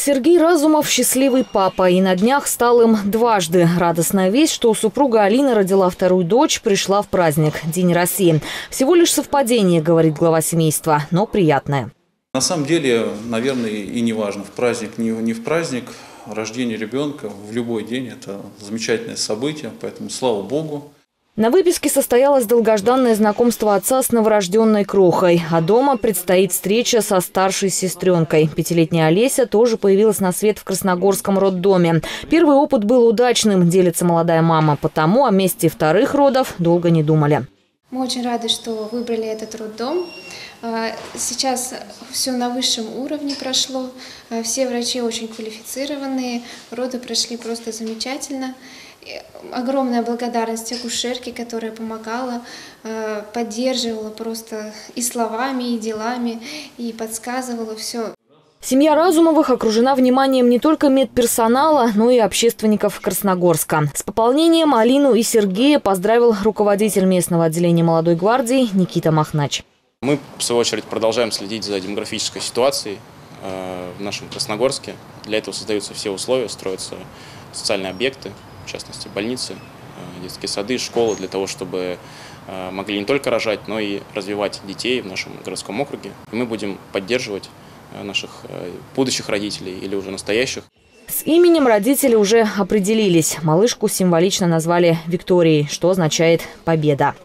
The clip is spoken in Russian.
Сергей Разумов – счастливый папа и на днях стал им дважды. Радостная весть, что супруга Алина родила вторую дочь, пришла в праздник – День России. Всего лишь совпадение, говорит глава семейства, но приятное. На самом деле, наверное, и не важно, в праздник, не в праздник. Рождение ребенка в любой день – это замечательное событие, поэтому слава Богу. На выписке состоялось долгожданное знакомство отца с новорожденной крохой. А дома предстоит встреча со старшей сестренкой. Пятилетняя Олеся тоже появилась на свет в Красногорском роддоме. Первый опыт был удачным, делится молодая мама. Потому о месте вторых родов долго не думали. Мы очень рады, что выбрали этот роддом. Сейчас все на высшем уровне прошло. Все врачи очень квалифицированные. Роды прошли просто замечательно. Огромная благодарность акушерке, которая помогала, поддерживала просто и словами, и делами, и подсказывала все. Семья Разумовых окружена вниманием не только медперсонала, но и общественников Красногорска. С пополнением Алину и Сергея поздравил руководитель местного отделения «Молодой гвардии» Никита Махнач. Мы, в свою очередь, продолжаем следить за демографической ситуацией в нашем Красногорске. Для этого создаются все условия, строятся социальные объекты, в частности больницы, детские сады, школы, для того, чтобы могли не только рожать, но и развивать детей в нашем городском округе. И мы будем поддерживать наших будущих родителей или уже настоящих. С именем родители уже определились. Малышку символично назвали Викторией, что означает «победа».